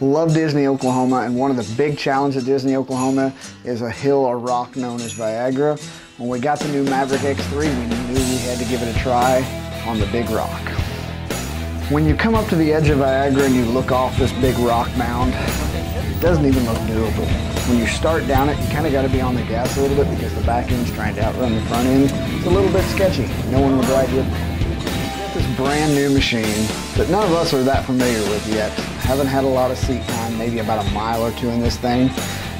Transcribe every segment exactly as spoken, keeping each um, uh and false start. Love Disney Oklahoma, and one of the big challenges at Disney Oklahoma is a hill or rock known as Viagra. When we got the new Maverick X three, we knew we had to give it a try on the big rock. When you come up to the edge of Viagra and you look off this big rock mound, it doesn't even look doable. When you start down it, you kind of got to be on the gas a little bit because the back end's trying to outrun the front end. It's a little bit sketchy. No one would ride with me. This brand new machine that none of us are that familiar with yet. Haven't had a lot of seat time, maybe about a mile or two in this thing.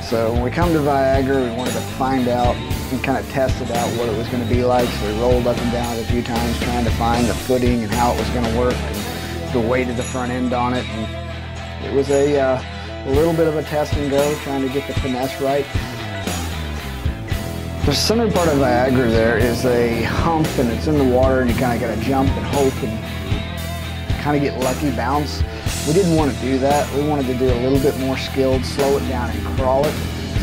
So when we come to Viagra, we wanted to find out and kind of test it out what it was going to be like. So we rolled up and down it a few times trying to find the footing and how it was going to work and the weight of the front end on it. And it was a uh, little bit of a test and go, trying to get the finesse right. The center part of Viagra there is a hump, and it's in the water, and you kind of got to jump and hope and kind of get lucky bounce. We didn't want to do that. We wanted to do a little bit more skilled, slow it down and crawl it.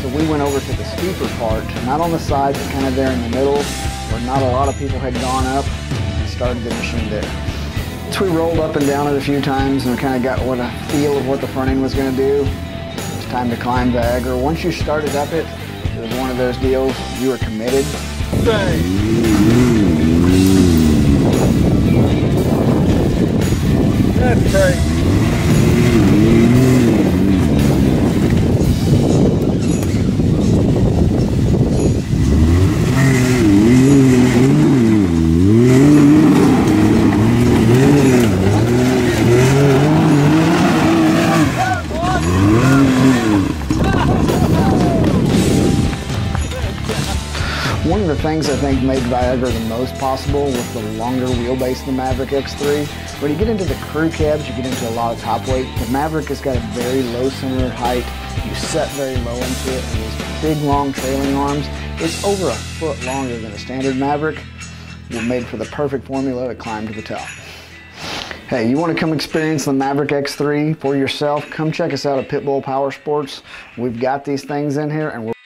So we went over to the steeper part, not on the side, but kind of there in the middle, where not a lot of people had gone up, and started the machine there. So we rolled up and down it a few times, and we kind of got what a feel of what the front end was going to do. It was time to climb Viagra. Once you started up it, it was one of those deals, you were committed. Dang. That's crazy. One of the things I think made Viagra the most possible was the longer wheelbase of the Maverick X three. When you get into the crew cabs, you get into a lot of top weight. The Maverick has got a very low center height. You set very low into it, and these big, long trailing arms. It's over a foot longer than a standard Maverick. You're made for the perfect formula to climb to the top. Hey, you want to come experience the Maverick X three for yourself? Come check us out at Pitbull Power Sports. We've got these things in here, and we're